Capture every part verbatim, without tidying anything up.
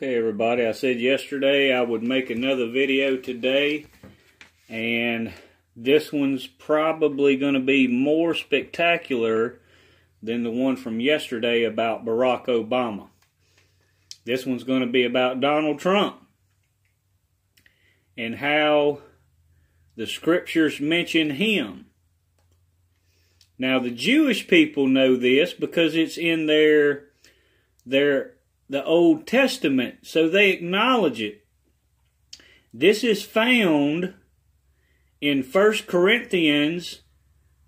Okay, everybody, I said yesterday I would make another video today, and this one's probably going to be more spectacular than the one from yesterday about Barack Obama. This one's going to be about Donald Trump and how the scriptures mention him. Now, the Jewish people know this because it's in their, their the Old Testament, so they acknowledge it. This is found in First Corinthians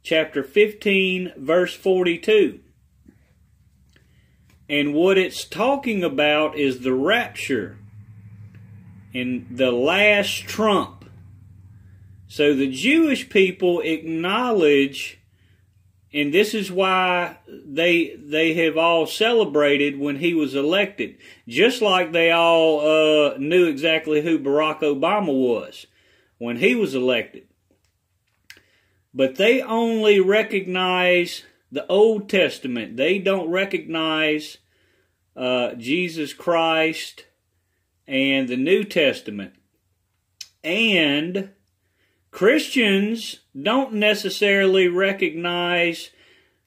chapter fifteen, verse forty-two. And what it's talking about is the rapture and the last trump. So the Jewish people acknowledge, and this is why they they have all celebrated when he was elected, just like they all uh, knew exactly who Barack Obama was when he was elected. But they only recognize the Old Testament. They don't recognize uh, Jesus Christ and the New Testament. And Christians don't necessarily recognize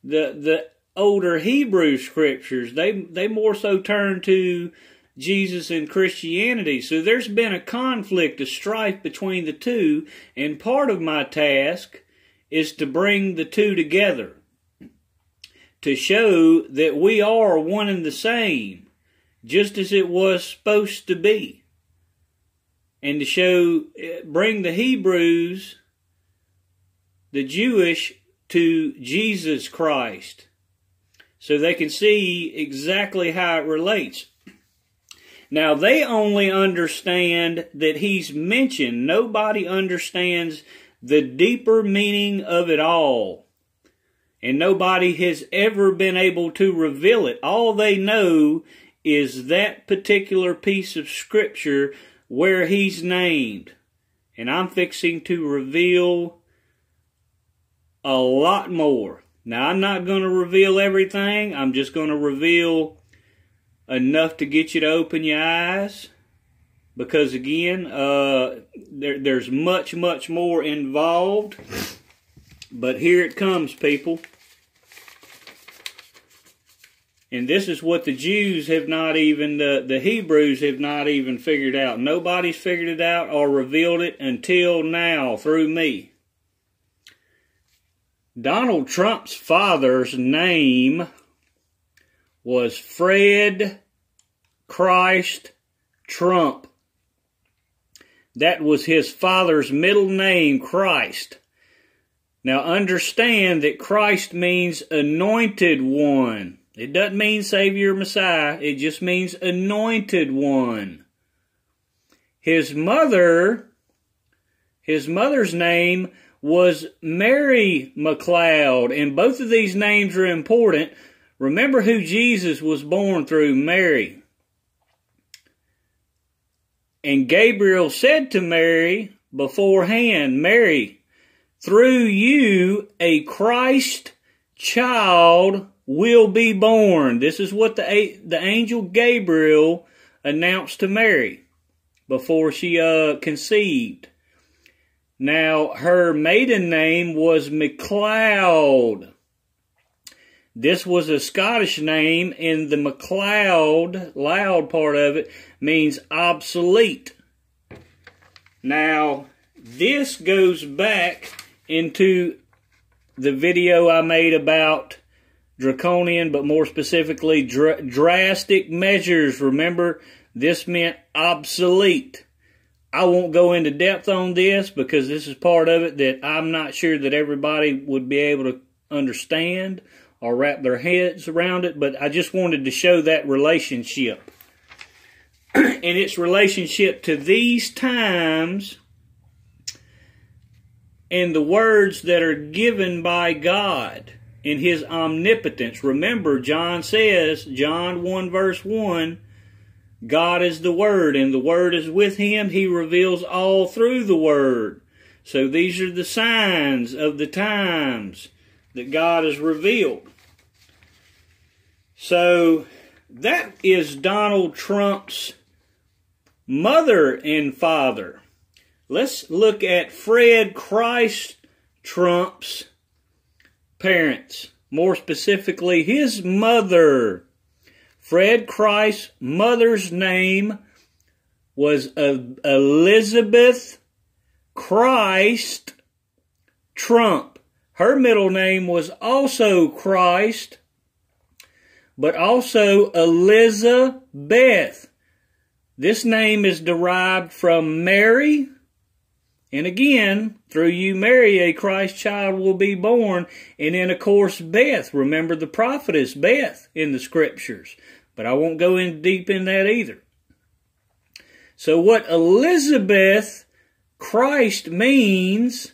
the the older Hebrew scriptures. They they more so turn to Jesus and Christianity. So there's been a conflict, a strife between the two, and part of my task is to bring the two together to show that we are one and the same, just as it was supposed to be. And to show, bring the Hebrews, the Jewish, to Jesus Christ, so they can see exactly how it relates. Now, they only understand that he's mentioned. Nobody understands the deeper meaning of it all. And nobody has ever been able to reveal it. All they know is that particular piece of scripture where he's named, and I'm fixing to reveal a lot more. Now, I'm not going to reveal everything. I'm just going to reveal enough to get you to open your eyes, because again, uh, there, there's much, much more involved. But here it comes, people. And this is what the Jews have not even, the, the Hebrews have not even figured out. Nobody's figured it out or revealed it until now through me. Donald Trump's father's name was Fred Christ Trump. That was his father's middle name, Christ. Now understand that Christ means anointed one. It doesn't mean Savior Messiah. It just means anointed one. His mother, his mother's name was Mary McLeod. And both of these names are important. Remember who Jesus was born through, Mary. And Gabriel said to Mary beforehand, Mary, through you a Christ child will be born. This is what the the angel Gabriel announced to Mary before she uh, conceived. Now, her maiden name was McLeod. This was a Scottish name, and the McLeod, loud part of it, means obsolete. Now, this goes back into the video I made about draconian, but more specifically, dr drastic measures. Remember, this meant obsolete. I won't go into depth on this because this is part of it that I'm not sure that everybody would be able to understand or wrap their heads around it, but I just wanted to show that relationship and its relationship to these times and the words that are given by God in his omnipotence. Remember, John says, John one verse one, God is the Word, and the Word is with him. He reveals all through the Word. So these are the signs of the times that God has revealed. So that is Donald Trump's mother and father. Let's look at Fred Christ Trump's parents. More specifically, his mother. Fred Christ's mother's name was Elizabeth Christ Trump. Her middle name was also Christ, but also Elizabeth. This name is derived from Mary. And again, through you, Mary, a Christ child will be born. And then, of course, Beth. Remember the prophetess Beth in the scriptures. But I won't go in deep in that either. So what Elizabeth Christ means,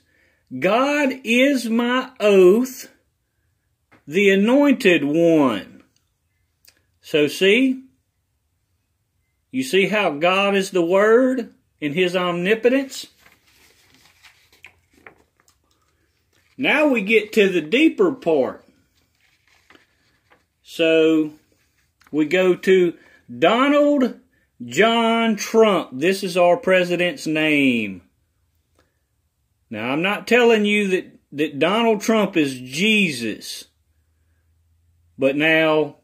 God is my oath, the anointed one. So see, you see how God is the Word in his omnipotence? Now we get to the deeper part. So we go to Donald John Trump. This is our president's name. Now I'm not telling you that, that Donald Trump is Jesus. But now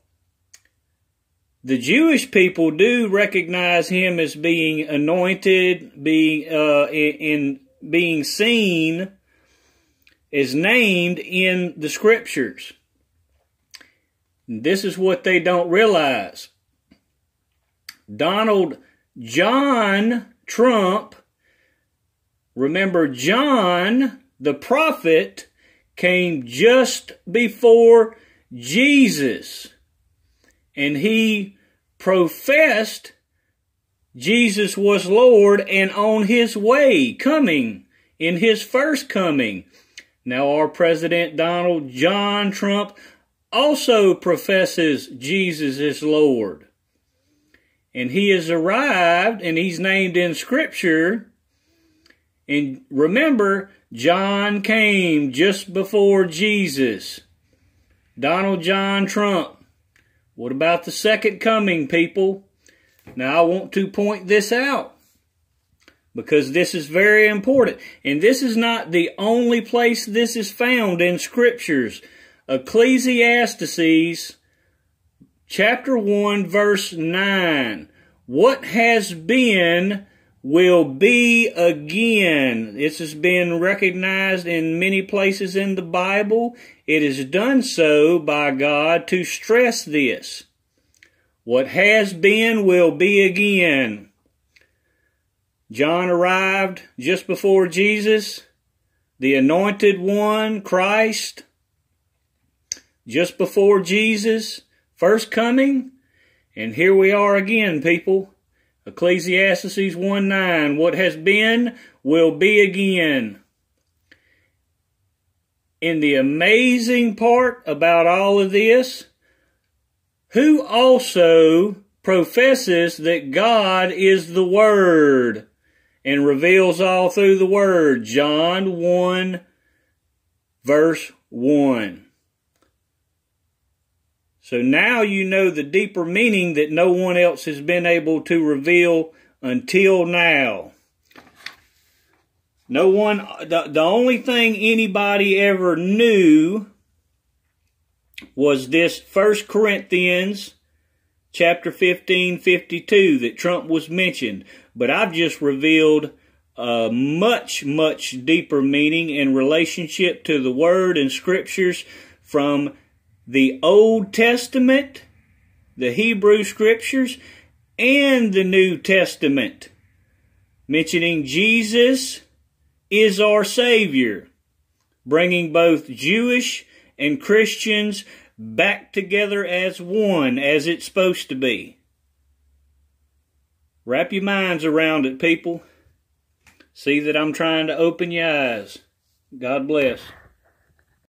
the Jewish people do recognize him as being anointed, being uh, in, in being seen is named in the scriptures. This is what they don't realize. Donald John Trump, remember John the prophet came just before Jesus, and he professed Jesus was Lord and on his way coming, in his first coming. Now our President Donald John Trump also professes Jesus is Lord. And he has arrived and he's named in Scripture. And remember, John came just before Jesus. Donald John Trump. What about the second coming, people? Now I want to point this out, because this is very important. And this is not the only place this is found in scriptures. Ecclesiastes chapter one verse nine. What has been will be again. This has been recognized in many places in the Bible. It is done so by God to stress this. What has been will be again. John arrived just before Jesus, the anointed one, Christ, just before Jesus' first coming. And here we are again, people. Ecclesiastes one nine, what has been will be again. And the amazing part about all of this, who also professes that God is the Word, and reveals all through the Word. John one, verse one. So now you know the deeper meaning that no one else has been able to reveal until now. No one, the, the only thing anybody ever knew was this First Corinthians chapter fifteen fifty-two that Trump was mentioned. But I've just revealed a much, much deeper meaning and relationship to the Word and Scriptures from the Old Testament, the Hebrew Scriptures, and the New Testament, mentioning Jesus is our Savior, bringing both Jewish and Christians back together as one, as it's supposed to be. Wrap your minds around it, people. See that I'm trying to open your eyes. God bless.